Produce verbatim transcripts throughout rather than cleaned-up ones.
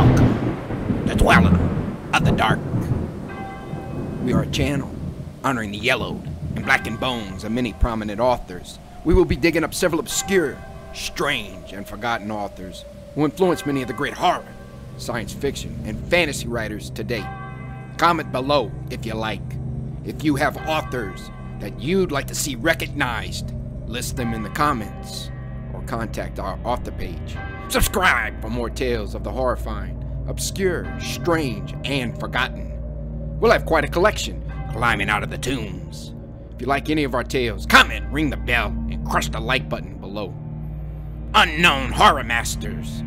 Welcome to Dweller of the Dark. We are a channel honoring the yellowed and blackened bones of many prominent authors. We will be digging up several obscure, strange, and forgotten authors who influenced many of the great horror, science fiction, and fantasy writers to date. Comment below if you like. If you have authors that you'd like to see recognized, list them in the comments or contact our author page. Subscribe for more tales of the horrifying, obscure, strange, and forgotten. We'll have quite a collection climbing out of the tombs. If you like any of our tales, comment, ring the bell, and crush the like button below. Unknown Horror Masters.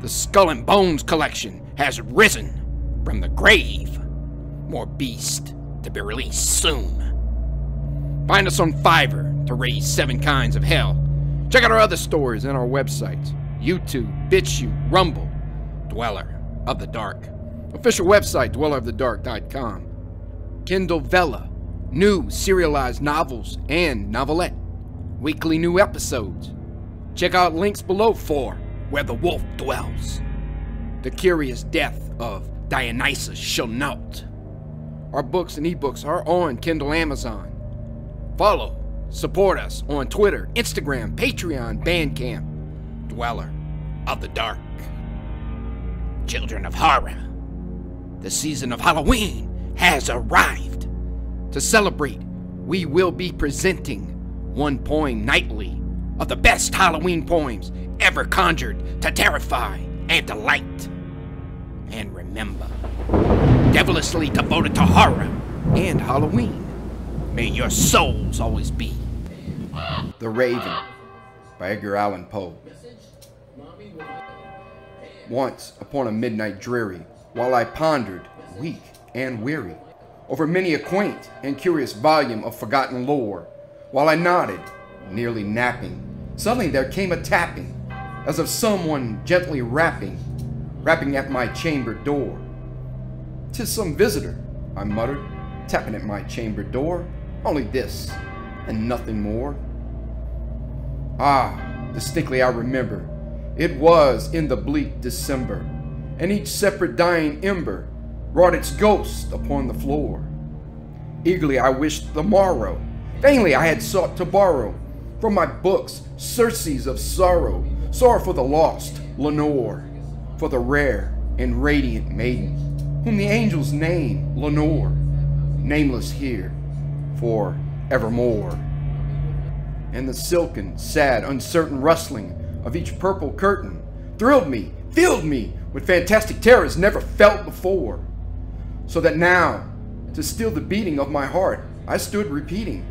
The Skull and Bones Collection has risen from the grave. More beasts to be released soon. Find us on Fiverr to raise seven kinds of hell. Check out our other stories and our websites. YouTube, BitChute, Rumble, Dweller of the Dark. Official website, dweller of the dark dot com. Kindle Vella, new serialized novels and novelette. Weekly new episodes. Check out links below for Where the Wolf Dwells, The Curious Death of Dionysus Chennault. Our books and ebooks are on Kindle Amazon. Follow, support us on Twitter, Instagram, Patreon, Bandcamp. Dweller of the Dark. Children of Horror, the season of Halloween has arrived. To celebrate, we will be presenting one poem nightly of the best Halloween poems ever conjured to terrify and delight. And remember, devilishly devoted to horror and Halloween, may your souls always be. The Raven by Edgar Allan Poe. Once upon a midnight dreary, while I pondered, weak and weary, over many a quaint and curious volume of forgotten lore, while I nodded, nearly napping, suddenly there came a tapping, as of someone gently rapping, rapping at my chamber door. "'Tis some visitor," I muttered, tapping at my chamber door, "only this, and nothing more." Ah, distinctly I remember, it was in the bleak December, and each separate dying ember wrought its ghost upon the floor. Eagerly I wished the morrow, vainly I had sought to borrow from my books surcease of sorrow, sorrow for the lost Lenore, for the rare and radiant maiden, whom the angels name Lenore, nameless here for evermore. And the silken, sad, uncertain rustling of each purple curtain thrilled me, filled me with fantastic terrors never felt before, so that now, to still the beating of my heart, I stood repeating,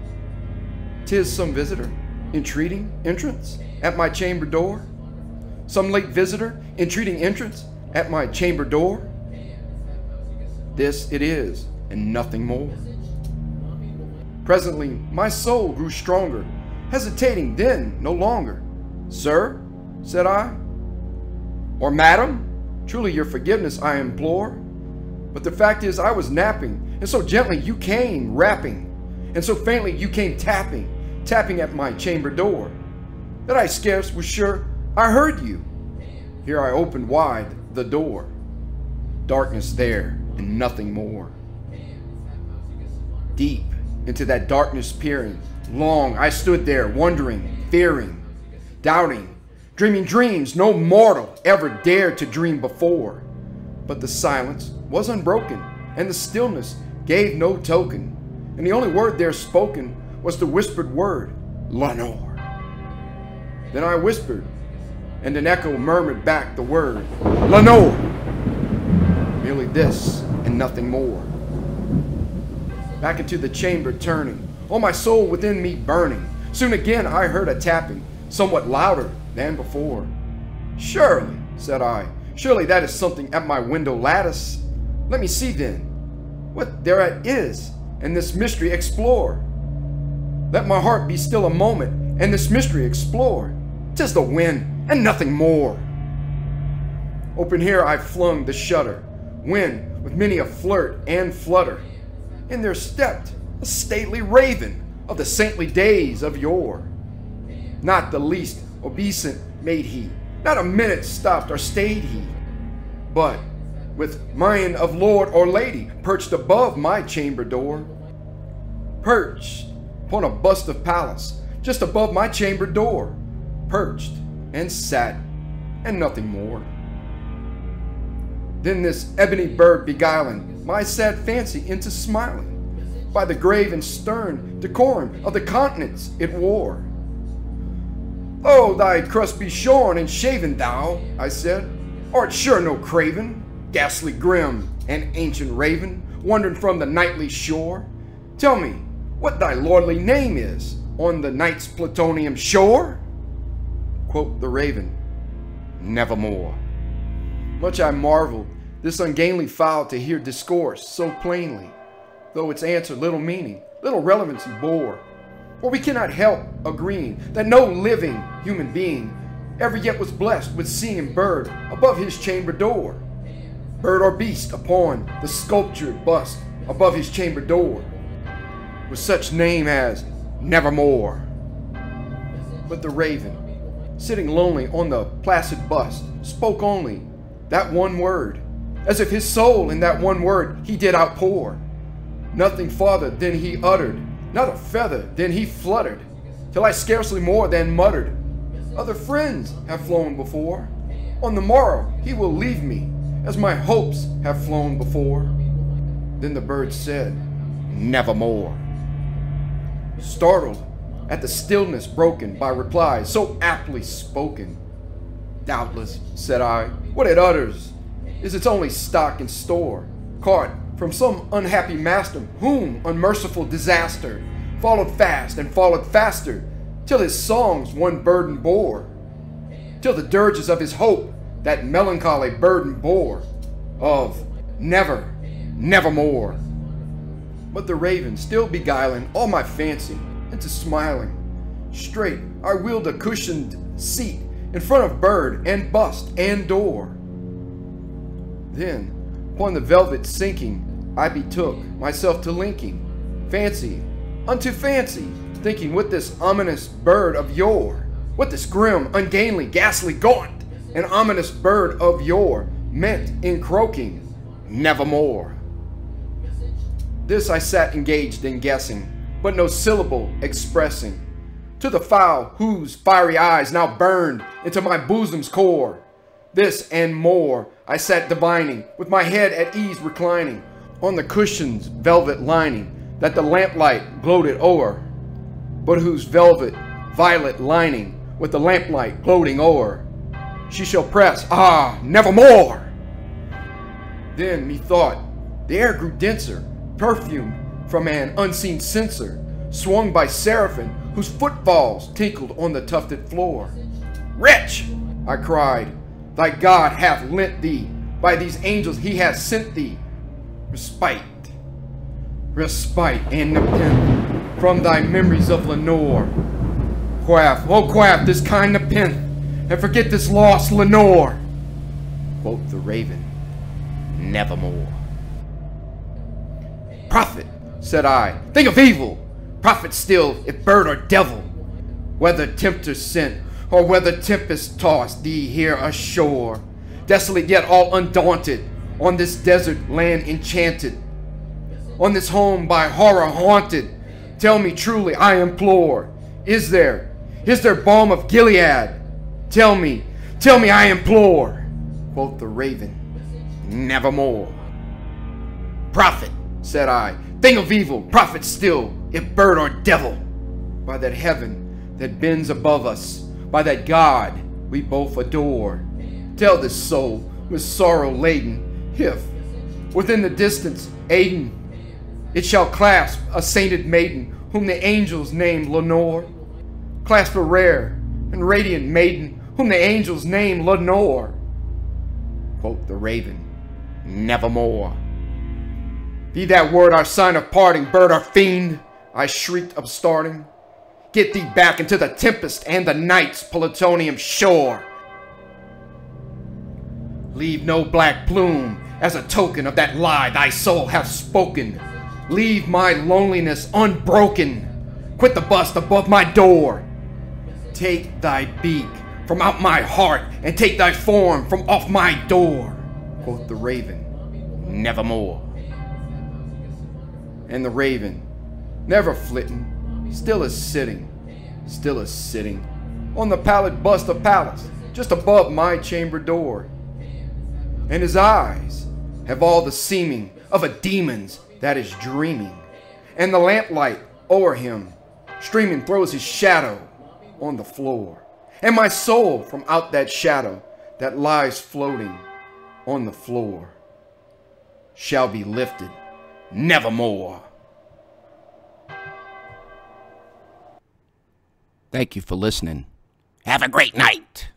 "'Tis some visitor, entreating entrance at my chamber door, some late visitor, entreating entrance at my chamber door. This it is, and nothing more." Presently, my soul grew stronger, hesitating then no longer. "Sir," said I, "or madam, truly your forgiveness I implore, but the fact is I was napping, and so gently you came rapping, and so faintly you came tapping, tapping at my chamber door, that I scarce was sure I heard you." Here I opened wide the door. Darkness there, and nothing more. Deep into that darkness peering, long I stood there, wondering, fearing, doubting, dreaming dreams no mortal ever dared to dream before. But the silence was unbroken, and the stillness gave no token, and the only word there spoken was the whispered word, "Lenore." Then I whispered, and an echo murmured back the word, "Lenore." Merely this, and nothing more. Back into the chamber turning, all my soul within me burning, soon again I heard a tapping, somewhat louder than before. "Surely," said I, "surely that is something at my window lattice. Let me see then what thereat is, and this mystery explore. Let my heart be still a moment, and this mystery explore. 'Tis the wind, and nothing more." Open here I flung the shutter, when, with many a flirt and flutter, in there stepped a stately raven of the saintly days of yore. Not the least obeisant made he, not a minute stopped or stayed he, but with mien of lord or lady perched above my chamber door, perched upon a bust of Pallas just above my chamber door, perched and sat and nothing more. Then this ebony bird beguiling my sad fancy into smiling, by the grave and stern decorum of the continents it wore. "Oh, thy crust be shorn and shaven thou," I said, "art sure no craven, ghastly grim and ancient raven, wandering from the nightly shore. Tell me what thy lordly name is on the night's Plutonian shore." Quoth the raven, "Nevermore." Much I marveled this ungainly fowl to hear discourse so plainly, though its answer little meaning, little relevancy bore. For we cannot help agreeing that no living human being ever yet was blessed with seeing bird above his chamber door, bird or beast upon the sculptured bust above his chamber door, with such name as Nevermore. But the raven, sitting lonely on the placid bust, spoke only that one word, as if his soul in that one word he did outpour. Nothing farther than he uttered, not a feather than he fluttered, till I scarcely more than muttered, "Other friends have flown before. On the morrow he will leave me, as my hopes have flown before." Then the bird said, "Nevermore." Startled at the stillness broken by replies so aptly spoken, "Doubtless," said I, "what it utters is its only stock and store, caught from some unhappy master, whom unmerciful disaster followed fast and followed faster, till his songs one burden bore, till the dirges of his hope that melancholy burden bore, of never, nevermore." But the raven, still beguiling all my fancy into smiling, straight I wheeled a cushioned seat in front of bird and bust and door. Then upon the velvet sinking, I betook myself to linking fancy unto fancy, thinking what this ominous bird of yore, what this grim, ungainly, ghastly, gaunt, and ominous bird of yore meant in croaking "Nevermore." This I sat engaged in guessing, but no syllable expressing, to the fowl whose fiery eyes now burned into my bosom's core. This and more I sat divining, with my head at ease reclining on the cushion's velvet lining that the lamplight gloated o'er, but whose velvet violet lining with the lamplight gloating o'er she shall press, ah, nevermore. Then methought the air grew denser, perfumed from an unseen censer swung by seraphim whose footfalls tinkled on the tufted floor. "Wretch," I cried, "thy God hath lent thee, by these angels he hath sent thee, respite, respite and nepenthe from thy memories of Lenore. Quaff, oh quaff this kind nepenthe, and forget this lost Lenore." Quoth the raven, "Nevermore." "Prophet," said I, "think of evil, prophet still, if bird or devil, whether tempter sent, or whether tempest tossed thee here ashore, desolate yet all undaunted, on this desert land enchanted, on this home by horror haunted, tell me truly, I implore, is there, is there balm of Gilead? Tell me, tell me, I implore." Quoth the raven, "Nevermore." "Prophet," said I, "think of evil, prophet still, if bird or devil, by that heaven that bends above us, by that God we both adore, tell this soul with sorrow laden, if within the distance Aidenn, it shall clasp a sainted maiden whom the angels named Lenore, clasp a rare and radiant maiden whom the angels named Lenore." Quoth the raven, "Nevermore." "Be that word our sign of parting, bird or fiend," I shrieked, upstarting, "get thee back into the tempest and the night's Plutonian shore. Leave no black plume as a token of that lie thy soul hath spoken. Leave my loneliness unbroken. Quit the bust above my door. Take thy beak from out my heart and take thy form from off my door. Quoth the raven, nevermore. And the raven, never flitting, still is sitting, still is sitting, on the pallid bust of Pallas, just above my chamber door. And his eyes have all the seeming of a demon's that is dreaming. And the lamplight o'er him, streaming, throws his shadow on the floor. And my soul from out that shadow that lies floating on the floor shall be lifted nevermore. Thank you for listening. Have a great night.